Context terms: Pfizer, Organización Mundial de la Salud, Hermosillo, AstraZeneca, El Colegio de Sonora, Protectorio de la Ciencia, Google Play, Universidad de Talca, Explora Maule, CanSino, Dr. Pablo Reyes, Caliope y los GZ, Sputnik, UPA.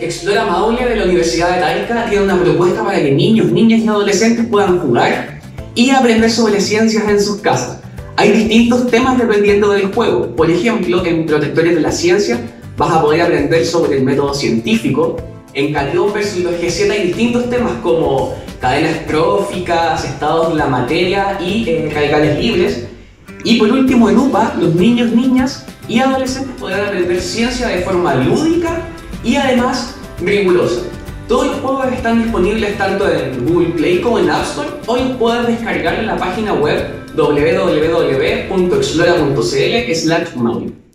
Explora Maule de la Universidad de Talca tiene una propuesta para que niños, niñas y adolescentes puedan jugar y aprender sobre ciencias en sus casas. Hay distintos temas dependiendo del juego. Por ejemplo, en Protectorio de la Ciencia vas a poder aprender sobre el método científico. En Caliope y los GZ hay distintos temas como cadenas tróficas, estados de la materia y radicales libres. Y por último, en UPA, los niños, niñas y adolescentes podrán aprender ciencia de forma lúdica y además rigurosa. Todos los juegos están disponibles tanto en Google Play como en App Store, o los puedes descargar en la página web www.explora.cl/maule.